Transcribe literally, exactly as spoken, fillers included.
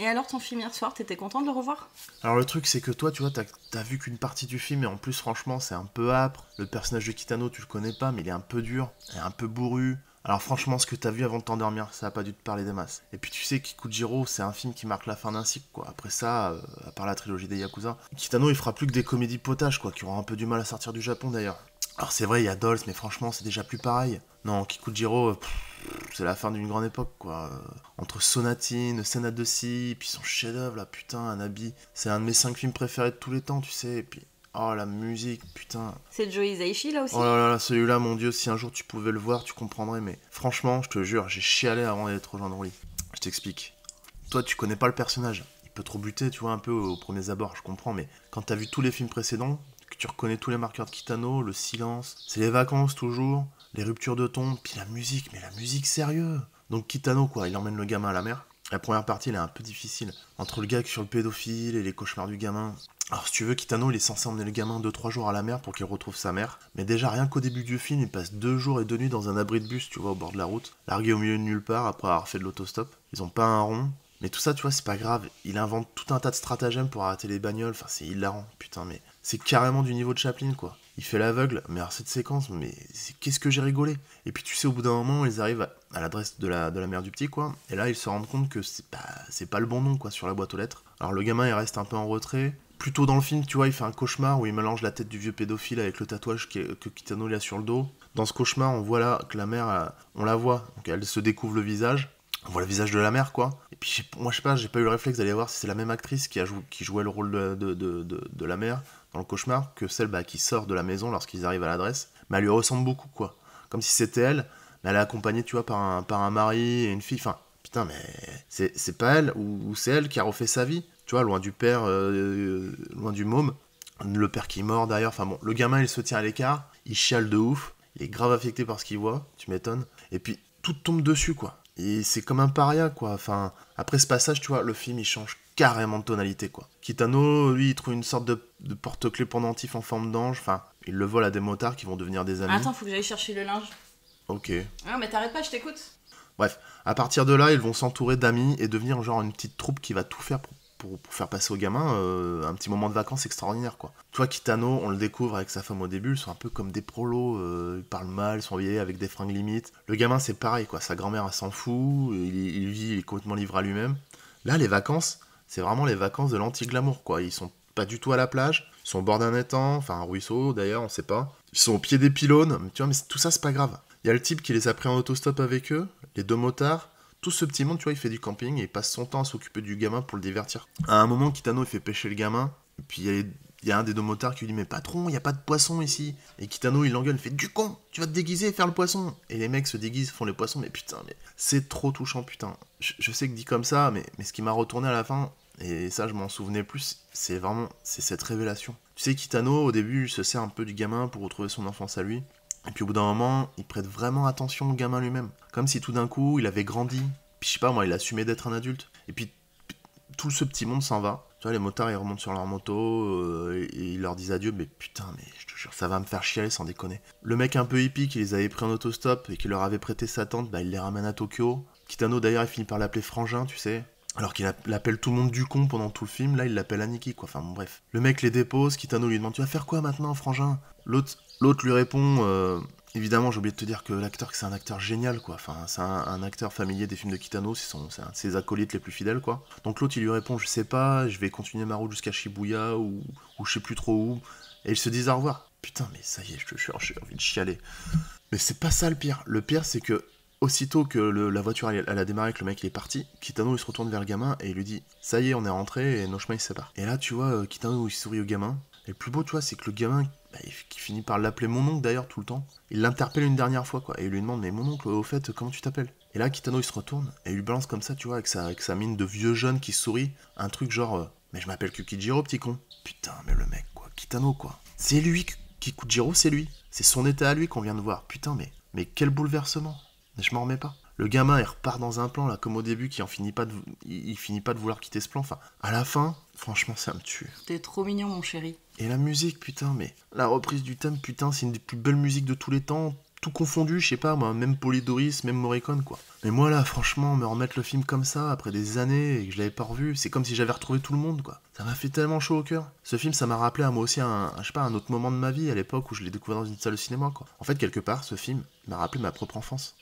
Et alors, ton film hier soir, t'étais content de le revoir? Alors le truc, c'est que toi, tu vois, t'as t'as vu qu'une partie du film, et en plus, franchement, c'est un peu âpre. Le personnage de Kitano, tu le connais pas, mais il est un peu dur, il est un peu bourru. Alors franchement, ce que t'as vu avant de t'endormir, ça a pas dû te parler des masses. Et puis tu sais, Kikujiro, c'est un film qui marque la fin d'un cycle, quoi. Après ça, euh, à part la trilogie des Yakuza, Kitano, il fera plus que des comédies potaches, quoi, qui auront un peu du mal à sortir du Japon, d'ailleurs. Alors c'est vrai, il y a Dolce, mais franchement, c'est déjà plus pareil. Non, Kikujiro, c'est la fin d'une grande époque, quoi. Entre Sonatine, Senna de Ci, puis son chef-d'œuvre, là, putain, un habit. C'est un de mes cinq films préférés de tous les temps, tu sais, et puis... Oh la musique, putain. C'est Joe Hisaishi là aussi. Oh là là, là celui-là, mon dieu, si un jour tu pouvais le voir, tu comprendrais, mais franchement, je te jure, j'ai chialé avant d'aller te rejoindre au lit. Je t'explique. Toi, tu connais pas le personnage. Il peut trop buter, tu vois, un peu aux premiers abords, je comprends, mais quand t'as vu tous les films précédents, que tu reconnais tous les marqueurs de Kitano, le silence, c'est les vacances toujours, les ruptures de ton, puis la musique, mais la musique sérieux. Donc Kitano, quoi, il emmène le gamin à la mer. La première partie, elle est un peu difficile. Entre le gag sur le pédophile et les cauchemars du gamin. Alors si tu veux, Kitano, il est censé emmener le gamin deux trois jours à la mer pour qu'il retrouve sa mère. Mais déjà, rien qu'au début du film, il passe deux jours et deux nuits dans un abri de bus, tu vois, au bord de la route. Largué au milieu de nulle part, après avoir fait de l'autostop. Ils ont pas un rond. Mais tout ça, tu vois, c'est pas grave. Il invente tout un tas de stratagèmes pour arrêter les bagnoles. Enfin, c'est hilarant, putain, mais... C'est carrément du niveau de Chaplin, quoi. Il fait l'aveugle, mais alors cette séquence, mais qu'est-ce que j'ai rigolé. Et puis tu sais, au bout d'un moment, ils arrivent à, à l'adresse de la, de la mère du petit, quoi. Et là, ils se rendent compte que c'est pas, c'est pas le bon nom, quoi, sur la boîte aux lettres. Alors le gamin, il reste un peu en retrait. Plus tôt dans le film, tu vois, il fait un cauchemar où il mélange la tête du vieux pédophile avec le tatouage que, que Kitano il a sur le dos. Dans ce cauchemar, on voit là que la mère, on la voit, donc elle se découvre le visage. On voit le visage de la mère, quoi. Et puis, moi, je sais pas, j'ai pas eu le réflexe d'aller voir si c'est la même actrice qui, a jou qui jouait le rôle de, de, de, de, de la mère dans le cauchemar que celle bah, qui sort de la maison lorsqu'ils arrivent à l'adresse. Mais elle lui ressemble beaucoup, quoi. Comme si c'était elle, mais elle est accompagnée, tu vois, par un, par un mari et une fille. Enfin, putain, mais c'est pas elle, ou, ou c'est elle qui a refait sa vie. Tu vois, loin du père, euh, loin du môme. Le père qui est mort, d'ailleurs. Enfin bon, le gamin, il se tient à l'écart. Il chiale de ouf. Il est grave affecté par ce qu'il voit. Tu m'étonnes. Et puis, tout tombe dessus, quoi. Et c'est comme un paria, quoi. Enfin, après ce passage, tu vois, le film, il change carrément de tonalité, quoi. Kitano, lui, il trouve une sorte de, de porte-clés pendentif en forme d'ange. Enfin, il le vole à des motards qui vont devenir des amis. Attends, faut que j'aille chercher le linge. Ok. Non, mais t'arrêtes pas, je t'écoute. Bref, à partir de là, ils vont s'entourer d'amis et devenir genre une petite troupe qui va tout faire pour, pour, pour faire passer au gamin euh, un petit moment de vacances extraordinaire, quoi. Tu vois, Kitano, on le découvre avec sa femme au début, ils sont un peu comme des prolos, euh, ils parlent mal, ils sont vieillis avec des fringues limites. Le gamin, c'est pareil, quoi, sa grand-mère, elle s'en fout, il, il vit, il est complètement livré à lui-même. Là, les vacances, c'est vraiment les vacances de l'anti-glamour, quoi. Ils sont pas du tout à la plage, ils sont au bord d'un étang, enfin un ruisseau d'ailleurs, on sait pas. Ils sont au pied des pylônes, mais tu vois, mais tout ça, c'est pas grave. Il y a le type qui les a pris en autostop avec eux, les deux motards. Tout ce petit monde, tu vois, il fait du camping et il passe son temps à s'occuper du gamin pour le divertir. À un moment, Kitano, il fait pêcher le gamin. Et puis, il y, les... y a un des deux motards qui lui dit « Mais patron, il n'y a pas de poisson ici !» Et Kitano, il l'engueule, il fait « Du con, tu vas te déguiser et faire le poisson !» Et les mecs se déguisent, font les poissons, mais putain, mais c'est trop touchant, putain. Je, je sais que dit comme ça, mais, mais ce qui m'a retourné à la fin, et ça, je m'en souvenais plus, c'est vraiment, c'est cette révélation. Tu sais, Kitano, au début, il se sert un peu du gamin pour retrouver son enfance à lui. Et puis au bout d'un moment, il prête vraiment attention au gamin lui-même. Comme si tout d'un coup, il avait grandi. Puis je sais pas, moi, il assumait d'être un adulte. Et puis, tout ce petit monde s'en va. Tu vois, les motards, ils remontent sur leur moto, euh, et, et ils leur disent adieu. Mais putain, mais je te jure, ça va me faire chialer sans déconner. Le mec un peu hippie qui les avait pris en autostop et qui leur avait prêté sa tente, bah il les ramène à Tokyo. Kitano, d'ailleurs, il finit par l'appeler Frangin, tu sais. Alors qu'il l'appelle tout le monde du con pendant tout le film, là, il l'appelle Aniki, quoi. Enfin, bon, bref. Le mec les dépose, Kitano lui demande « Tu vas faire quoi maintenant, Frangin ?» L'autre... L'autre lui répond, euh, évidemment j'ai oublié de te dire que l'acteur, c'est un acteur génial, quoi. Enfin, c'est un, un acteur familier des films de Kitano, c'est un de ses acolytes les plus fidèles, quoi. Donc l'autre il lui répond, je sais pas, je vais continuer ma route jusqu'à Shibuya ou, ou je sais plus trop où. Et ils se disent au revoir. Putain, mais ça y est, je te jure, j'ai envie de chialer. Mais c'est pas ça le pire. Le pire, c'est que aussitôt que le, la voiture elle, elle a démarré, que le mec il est parti, Kitano il se retourne vers le gamin et il lui dit, ça y est, on est rentré et nos chemins ils se séparent. Et là tu vois, Kitano il sourit au gamin. Et le plus beau, tu vois, c'est que le gamin, bah, qui finit par l'appeler mon oncle d'ailleurs tout le temps, il l'interpelle une dernière fois, quoi, et il lui demande, mais mon oncle, au fait, comment tu t'appelles? Et là, Kitano, il se retourne, et il lui balance comme ça, tu vois, avec sa, avec sa mine de vieux jeune qui sourit, un truc genre, euh, mais je m'appelle Kikujiro, petit con. Putain, mais le mec, quoi, Kitano, quoi. C'est lui, Kikujiro, c'est lui. C'est son état à lui qu'on vient de voir. Putain, mais, mais quel bouleversement. Mais je m'en remets pas. Le gamin, il repart dans un plan, là, comme au début, qui en finit pas de, il, il finit pas de vouloir quitter ce plan. Enfin, à la fin, franchement, ça me tue. T'es trop mignon, mon chéri. Et la musique, putain, mais la reprise du thème, putain, c'est une des plus belles musiques de tous les temps. tout confondu, je sais pas, moi, même Polydoris, même Morricone, quoi. Mais moi, là, franchement, me remettre le film comme ça, après des années, et que je l'avais pas revu, c'est comme si j'avais retrouvé tout le monde, quoi. Ça m'a fait tellement chaud au cœur. Ce film, ça m'a rappelé à moi aussi un, je sais pas, un autre moment de ma vie, à l'époque où je l'ai découvert dans une salle de cinéma, quoi. En fait, quelque part, ce film m'a rappelé ma propre enfance.